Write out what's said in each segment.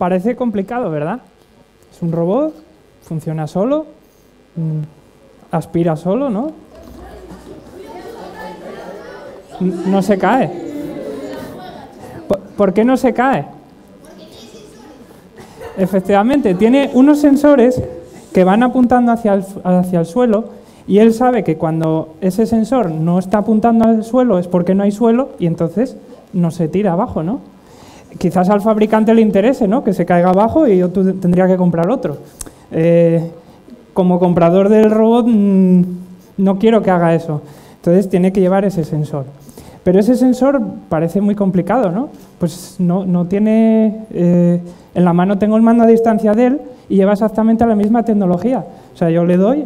Parece complicado, ¿verdad? Es un robot, funciona solo, aspira solo, ¿no? No se cae. ¿Por qué no se cae? Efectivamente, tiene unos sensores que van apuntando hacia el suelo y él sabe que cuando ese sensor no está apuntando al suelo es porque no hay suelo y entonces no se tira abajo, ¿no? Quizás al fabricante le interese, ¿no?, que se caiga abajo y yo tendría que comprar otro. Como comprador del robot no quiero que haga eso, entonces tiene que llevar ese sensor. Pero ese sensor parece muy complicado, ¿no? Pues no tiene... en la mano tengo el mando a distancia de él y lleva exactamente la misma tecnología. O sea, yo le doy...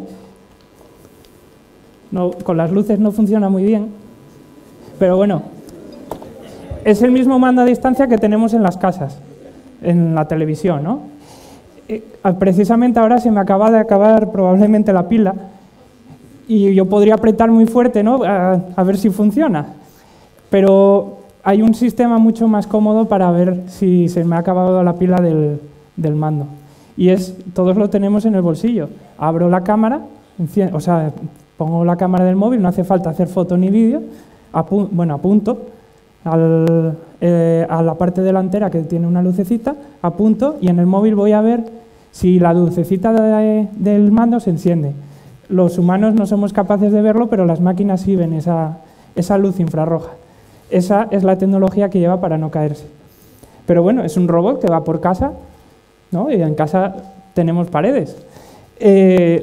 No, con las luces no funciona muy bien, pero bueno, es el mismo mando a distancia que tenemos en las casas, en la televisión, ¿no? Precisamente ahora se me acaba de acabar probablemente la pila y yo podría apretar muy fuerte, ¿no?, a ver si funciona. Pero hay un sistema mucho más cómodo para ver si se me ha acabado la pila del mando. Y es, todos lo tenemos en el bolsillo. Abro la cámara, o sea, pongo la cámara del móvil, no hace falta hacer foto ni vídeo, apunto a la parte delantera que tiene una lucecita, apunto y en el móvil voy a ver si la lucecita del mando se enciende. Los humanos no somos capaces de verlo, pero las máquinas sí ven esa luz infrarroja. Esa es la tecnología que lleva para no caerse. Pero bueno, es un robot que va por casa, ¿no?, y en casa tenemos paredes.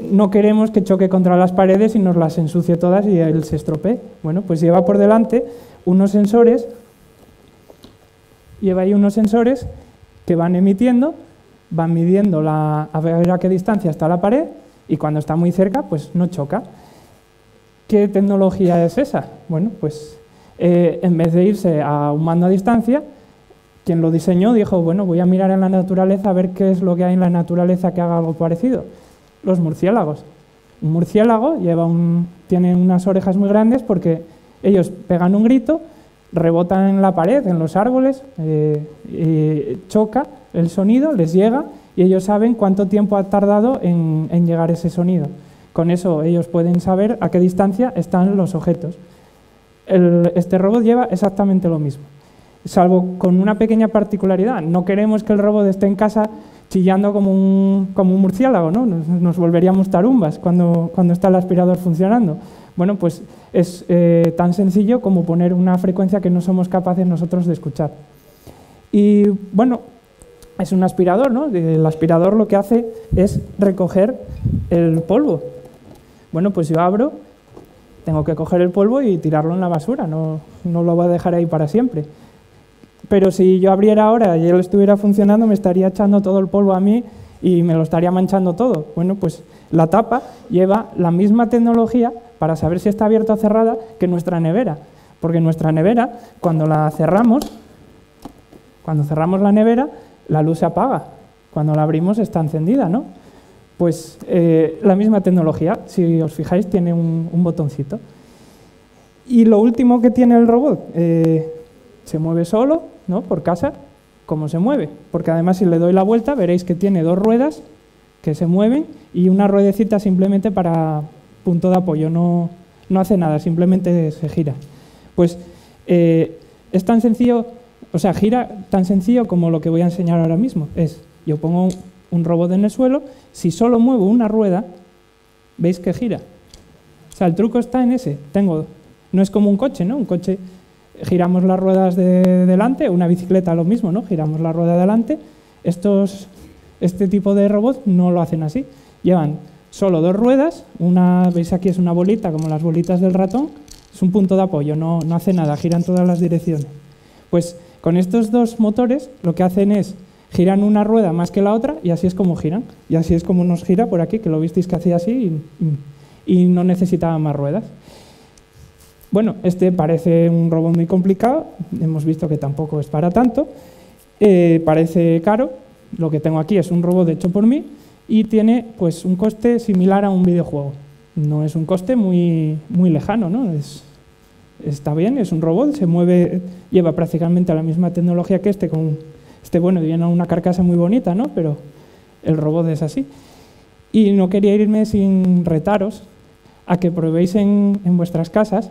No queremos que choque contra las paredes y nos las ensucie todas y él se estropee. Bueno, pues lleva por delante unos sensores, lleva ahí unos sensores que van emitiendo, van midiendo a ver a qué distancia está la pared y cuando está muy cerca, pues no choca. ¿Qué tecnología es esa? Bueno, pues en vez de irse a un mando a distancia, quien lo diseñó dijo, bueno, voy a mirar en la naturaleza a ver qué es lo que hay en la naturaleza que haga algo parecido. Los murciélagos. Un murciélago tiene unas orejas muy grandes porque ellos pegan un grito, rebotan en la pared, en los árboles, choca el sonido, les llega y ellos saben cuánto tiempo ha tardado en llegar ese sonido. Con eso ellos pueden saber a qué distancia están los objetos. Este robot lleva exactamente lo mismo, salvo con una pequeña particularidad. No queremos que el robot esté en casa chillando como un murciélago, ¿no? Nos volveríamos tarumbas cuando está el aspirador funcionando. Bueno, pues es tan sencillo como poner una frecuencia que no somos capaces nosotros de escuchar. Y bueno, es un aspirador, ¿no? El aspirador lo que hace es recoger el polvo. Bueno, pues yo abro, tengo que coger el polvo y tirarlo en la basura, no lo voy a dejar ahí para siempre. Pero si yo abriera ahora y él estuviera funcionando, me estaría echando todo el polvo a mí y me lo estaría manchando todo. Bueno, pues la tapa lleva la misma tecnología para saber si está abierta o cerrada que nuestra nevera. Porque nuestra nevera, cuando cerramos la nevera, la luz se apaga. Cuando la abrimos está encendida, ¿no? Pues la misma tecnología, si os fijáis, tiene un botoncito. Y lo último que tiene el robot, se mueve solo, ¿no?, por casa. ¿Cómo se mueve? Porque además si le doy la vuelta veréis que tiene dos ruedas que se mueven y una ruedecita simplemente para punto de apoyo, no hace nada, simplemente se gira. Pues es tan sencillo, o sea, gira tan sencillo como lo que voy a enseñar ahora mismo. Es, yo pongo un robot en el suelo, si solo muevo una rueda, veis que gira. O sea, el truco está en ese. No es como un coche, ¿no? Un coche... Giramos las ruedas de delante, una bicicleta lo mismo, ¿no? Giramos la rueda de delante. Este tipo de robots no lo hacen así. Llevan solo dos ruedas, una, veis aquí es una bolita, como las bolitas del ratón, es un punto de apoyo, no hace nada, gira en todas las direcciones. Pues con estos dos motores lo que hacen es, giran una rueda más que la otra y así es como giran. Y así es como nos gira por aquí, que lo visteis que hacía así y no necesitaba más ruedas. Bueno, este parece un robot muy complicado, hemos visto que tampoco es para tanto, parece caro, lo que tengo aquí es un robot hecho por mí y tiene pues un coste similar a un videojuego. No es un coste muy, muy lejano, ¿no? Está bien, es un robot, se mueve, lleva prácticamente la misma tecnología que este, con bueno, viene una carcasa muy bonita, ¿no? Pero el robot es así. Y no quería irme sin retaros a que probéis en vuestras casas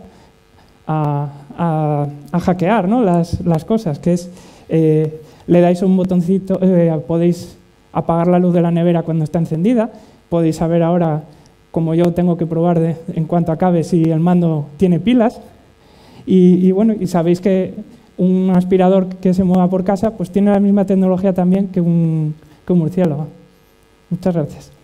a hackear, ¿no? las cosas, que es, le dais un botoncito, podéis apagar la luz de la nevera cuando está encendida, podéis saber ahora, como yo tengo que probar en cuanto acabe, si el mando tiene pilas, y bueno, y sabéis que un aspirador que se mueva por casa pues tiene la misma tecnología también que un murciélago. Muchas gracias.